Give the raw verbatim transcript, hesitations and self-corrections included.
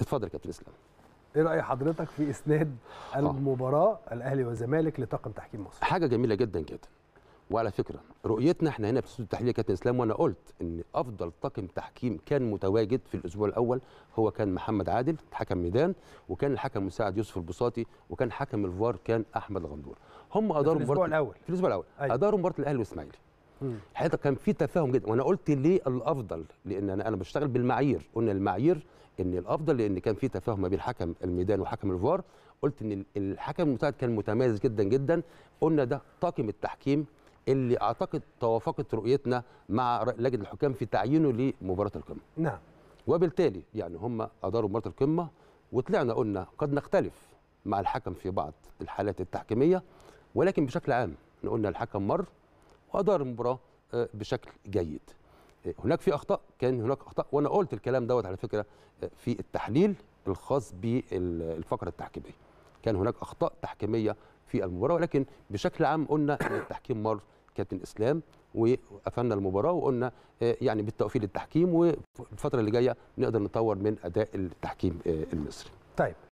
اتفضل يا كابتن اسلام. ايه راي حضرتك في اسناد المباراه الاهلي والزمالك لطاقم تحكيم مصر؟ حاجه جميله جدا جدا. وعلى فكره رؤيتنا احنا هنا في الاستوديو التحليلي يا كابتن اسلام، وانا قلت ان افضل طاقم تحكيم كان متواجد في الاسبوع الاول هو كان محمد عادل حكم ميدان، وكان الحكم المساعد يوسف البساطي، وكان حكم الفار كان احمد الغندور. هم اداروا الاسبوع الاول في الاسبوع الاول أيوة. اداروا مباراه الاهلي والاسماعيلي. حقيقه كان في تفاهم جدا، وانا قلت ليه الافضل، لان انا انا بشتغل بالمعايير. قلنا المعايير ان الافضل لان كان في تفاهم ما بين حكم الميدان وحكم الفار. قلت ان الحكم المساعد كان متميز جدا جدا. قلنا ده طاقم التحكيم اللي اعتقد توافقت رؤيتنا مع لجنه الحكام في تعيينه لمباراه القمه. نعم. وبالتالي يعني هم اداروا مباراه القمه، وطلعنا قلنا قد نختلف مع الحكم في بعض الحالات التحكيميه، ولكن بشكل عام قلنا الحكم مر وادار المباراه بشكل جيد. هناك في اخطاء، كان هناك اخطاء، وانا قلت الكلام دوت على فكره في التحليل الخاص بالفقره التحكيميه. كان هناك اخطاء تحكيميه في المباراه، ولكن بشكل عام قلنا ان التحكيم مر كابتن اسلام، وقفلنا المباراه وقلنا يعني بالتوفيق للتحكيم، والفتره اللي جايه نقدر نطور من اداء التحكيم المصري. طيب.